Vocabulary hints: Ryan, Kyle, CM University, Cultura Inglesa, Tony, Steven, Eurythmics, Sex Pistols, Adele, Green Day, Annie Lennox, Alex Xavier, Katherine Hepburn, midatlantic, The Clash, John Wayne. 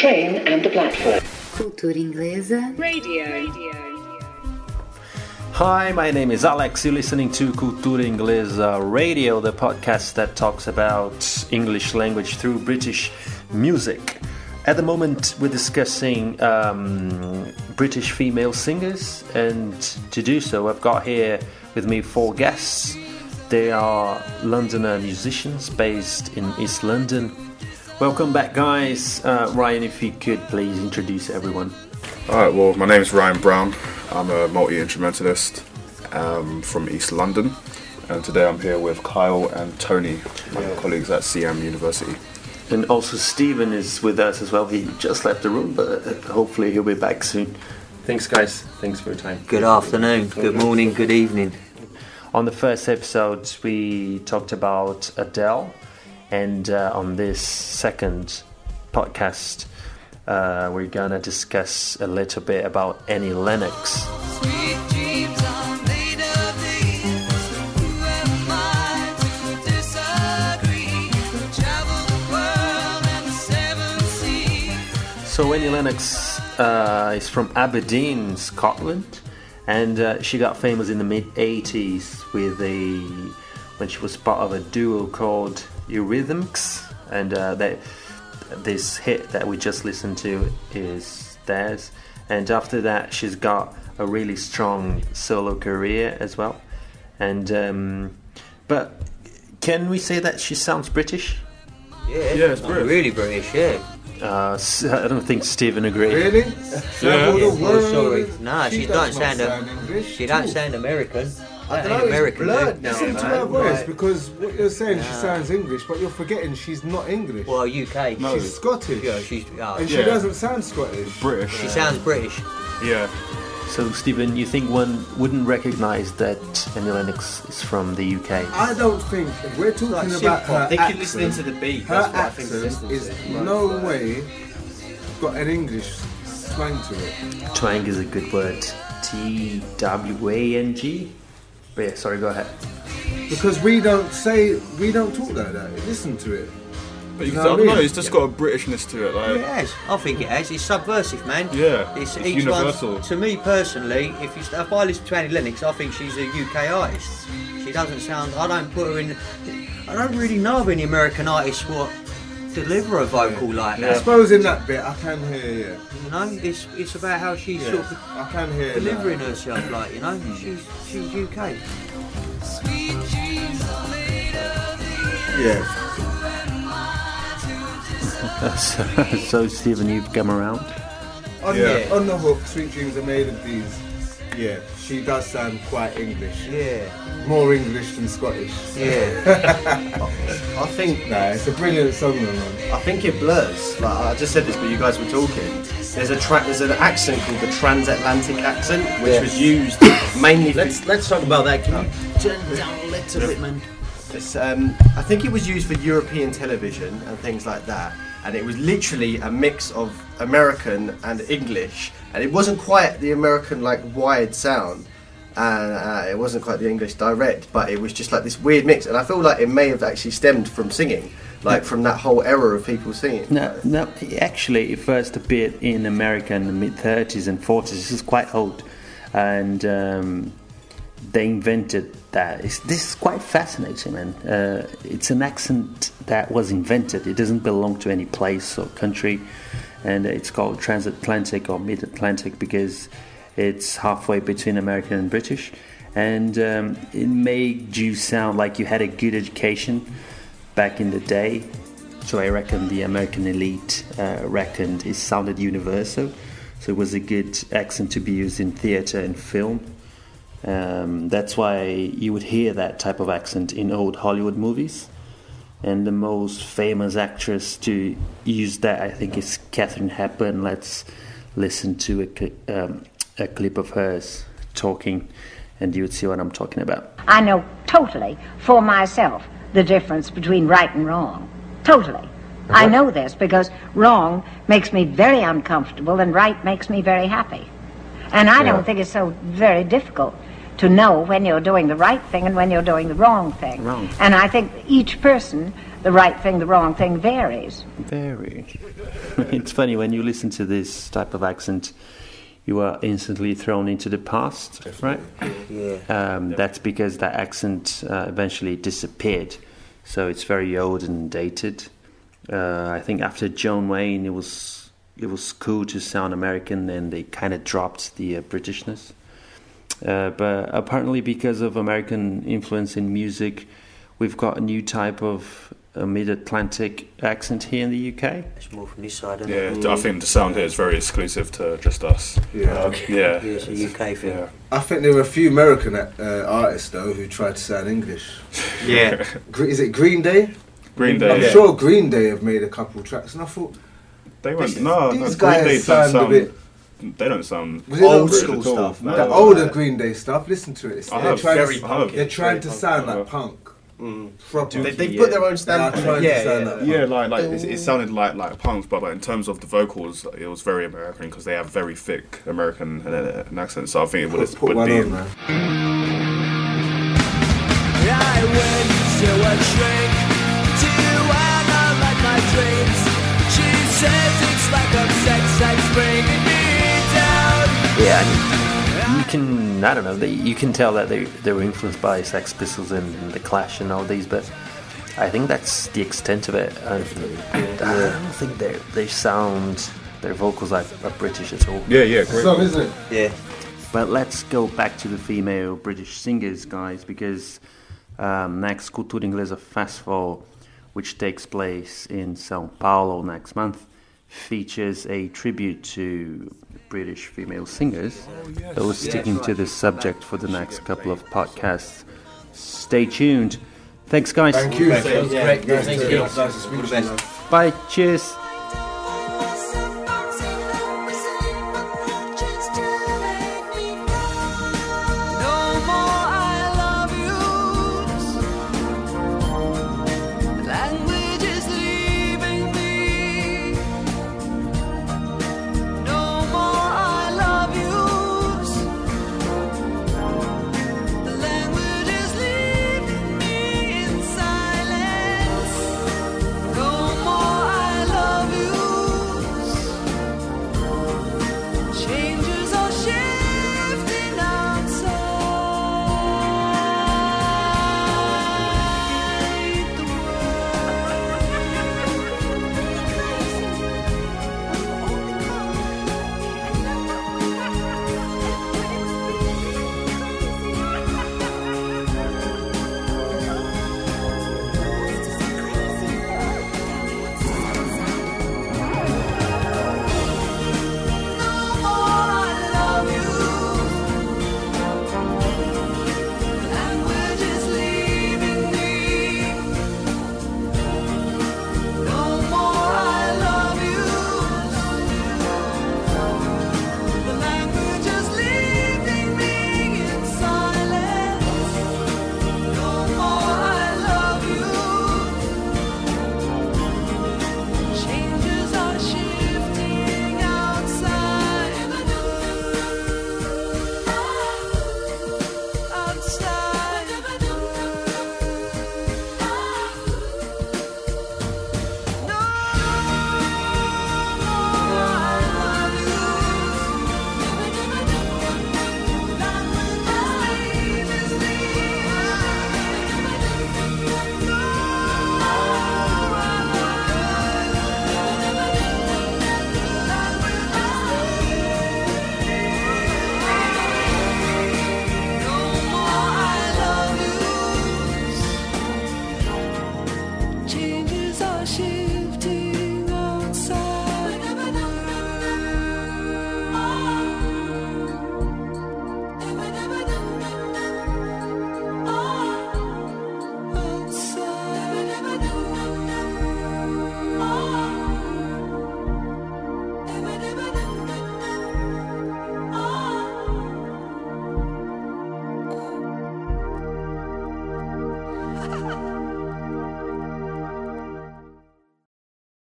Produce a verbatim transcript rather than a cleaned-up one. train and the platform. Cultura Inglesa Radio. Hi, my name is Alex. You're listening to Cultura Inglesa Radio, the podcast that talks about English language through British music. At the moment, we're discussing um, British female singers, and to do so, I've got here with me four guests. They are Londoner musicians based in East London. Welcome back, guys. Uh, Ryan, if you could please introduce everyone. Alright, well, my name is Ryan Brown. I'm a multi-instrumentalist um, from East London, and today I'm here with Kyle and Tony, my yeah. colleagues at C M University. And also Steven is with us as well. He just left the room, but hopefully he'll be back soon. Thanks, guys. Thanks for your time. Good afternoon, good morning, good evening. On the first episode, we talked about Adele, and uh, on this second podcast, uh, we're gonna discuss a little bit about Annie Lennox. So Annie Lennox uh, is from Aberdeen, Scotland, and uh, she got famous in the mid-eighties with a when she was part of a duo called Eurythmics, and uh, that this hit that we just listened to is theirs. And after that, she's got a really strong solo career as well. And um, but can we say that she sounds British? Yeah, yeah, it's British. Really British, yeah. Uh, I don't think Steven agreed. Really? Yeah. Yeah. Oh, sorry. Nah, she, she don't sound, sound English. She don't sound American. I don't know, American blurred now, listen man. to her voice, right. Because what you're saying, yeah. she sounds English, but you're forgetting she's not English. Well, U K. No. She's Scottish. Yeah, she's, oh, and yeah. she doesn't sound Scottish. British. She yeah. sounds British. Yeah. So, Steven, you think one wouldn't recognise that Annie Lennox is from the U K? I don't think. If we're talking like about her I think accent, you're listening to the beat. Her accent I is to. no like, way got an English twang to it. Twang is a good word. T W A N G? But yeah, sorry, go ahead. Because we don't say, we don't talk like that. Listen to it. But you no, know, it's just yeah. got a Britishness to it. Like. It has. I think it has. It's subversive, man. Yeah. It's, it's universal. One, to me personally, if, you, if I listen to Annie Lennox, I think she's a U K artist. She doesn't sound. I don't put her in. I don't really know of any American artists what deliver a vocal yeah. like yeah. that. I suppose in that bit, I can hear. Yeah. You know, it's it's about how she's yeah. sort of I can hear delivering that. herself. Like you know, she's she's U K. Yeah. So, so, Stephen, you've come around? On, yeah. the, on the hook, Sweet Dreams Are Made of These. Yeah, she does sound quite English. Yeah. More English than Scottish. Yeah. I think... Nah, it's a brilliant song, man. I think it blurs. Like, I just said this, but you guys were talking. There's a tra- there's an accent called the transatlantic accent, which yeah. was used mainly... Let's let's talk about that. Can you turn down a little bit, man? Um, I think it was used for European television and things like that. And it was literally a mix of American and English, and it wasn't quite the American like wired sound, and uh, it wasn't quite the English direct, but it was just like this weird mix. And I feel like it may have actually stemmed from singing, like from that whole era of people singing. No, no, actually, it first appeared in America in the mid thirties and forties. This is quite old, and um, they invented that. It's, this is quite fascinating, man. Uh, it's an accent that was invented. It doesn't belong to any place or country, and it's called transatlantic or mid-Atlantic because it's halfway between American and British, and um, it made you sound like you had a good education back in the day. So I reckon the American elite uh, reckoned it sounded universal, so it was a good accent to be used in theatre and film. Um, that's why you would hear that type of accent in old Hollywood movies, and the most famous actress to use that, I think, is Katherine Hepburn. Let's listen to a, cl- um, a clip of hers talking, and you would see what I'm talking about. I know totally for myself the difference between right and wrong. Totally. Uh-huh. I know this because wrong makes me very uncomfortable and right makes me very happy. And I yeah. don't think it's so very difficult to know when you're doing the right thing and when you're doing the wrong thing. Wrong. And I think each person the right thing, the wrong thing varies. Very. It's funny, when you listen to this type of accent, you are instantly thrown into the past, right? Yeah. Um, that's because that accent uh, eventually disappeared. So it's very old and dated. Uh, I think after John Wayne, it was it was cool to sound American, and they kind of dropped the uh, Britishness. Uh, but apparently, because of American influence in music, we've got a new type of a mid-Atlantic accent here in the U K. It's more from this side, isn't yeah, it? Yeah, I think the sound here is very exclusive to just us. Yeah, um, yeah. yeah it's a U K thing. Yeah. I think there were a few American uh, artists, though, who tried to sound English. Yeah. Is it Green Day? Green Day, I'm yeah. sure Green Day have made a couple tracks, and I thought... They weren't... Is, no, these no, guys Green Day sound, sound a bit... They don't sound old school stuff. No, the no, older no. Green Day stuff, listen to it. They're trying, punk, they're trying to punk, sound like punk. Mm. Property, they, they yeah. put their own stamp on it. Yeah, yeah, yeah. yeah, like like it, it sounded like like punk, but like in terms of the vocals, it was very American because they have very thick American uh, an accent. So I think it would, put, put would be. On, man. I went to a shrink to analyze my dreams. She says it's like a sex that's bringing me down. Yeah. You can, I don't know, they, you can tell that they, they were influenced by Sex Pistols and, and The Clash and all these, but I think that's the extent of it. I, yeah. I don't think they they sound, their vocals are, are British at all. Yeah, yeah, great. So, isn't it? Yeah. But let's go back to the female British singers, guys, because um, next, Cultura Inglesa Festival, which takes place in Sao Paulo next month, features a tribute to British female singers. Oh, yes. But we're sticking yes. to this subject for the next couple of podcasts. Stay tuned. Thanks, guys. Thank you. Thank you. Thank you. Thank you. Thank you. Thank you. Bye. Cheers.